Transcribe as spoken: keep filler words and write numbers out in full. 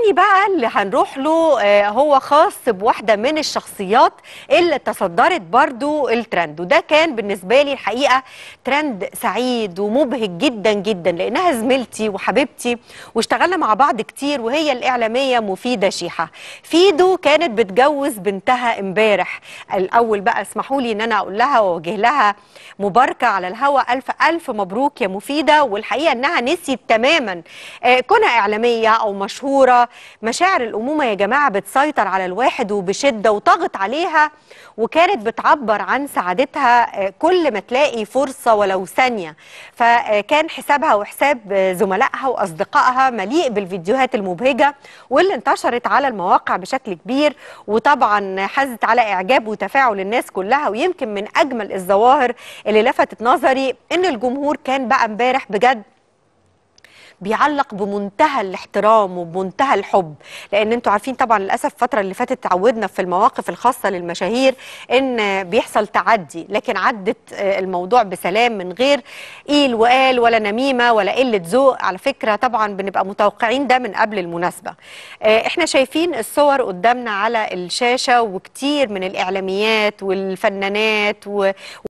تاني بقى اللي هنروح له هو خاص بواحدة من الشخصيات اللي تصدرت برضو الترند، وده كان بالنسبة لي الحقيقة ترند سعيد ومبهج جدا جدا لأنها زميلتي وحبيبتي واشتغلنا مع بعض كتير، وهي الإعلامية مفيدة شيحة. فيدو كانت بتجوز بنتها امبارح. الأول بقى اسمحوا لي إن أنا أقول لها وأوجه لها مباركة على الهوا، ألف ألف مبروك يا مفيدة. والحقيقة إنها نسيت تماما كونها إعلامية أو مشهورة، مشاعر الأمومة يا جماعة بتسيطر على الواحد وبشدة وطغت عليها، وكانت بتعبر عن سعادتها كل ما تلاقي فرصة ولو ثانية. فكان حسابها وحساب زملائها وأصدقائها مليء بالفيديوهات المبهجة واللي انتشرت على المواقع بشكل كبير، وطبعا حازت على إعجاب وتفاعل الناس كلها. ويمكن من أجمل الظواهر اللي لفتت نظري إن الجمهور كان بقى امبارح بجد بيعلق بمنتهى الاحترام وبمنتهى الحب، لان انتوا عارفين طبعا للاسف الفتره اللي فاتت تعودنا في المواقف الخاصه للمشاهير ان بيحصل تعدي، لكن عدت الموضوع بسلام من غير قيل وقال ولا نميمه ولا قله ذوق. على فكره طبعا بنبقى متوقعين ده من قبل المناسبه. احنا شايفين الصور قدامنا على الشاشه، وكتير من الاعلاميات والفنانات و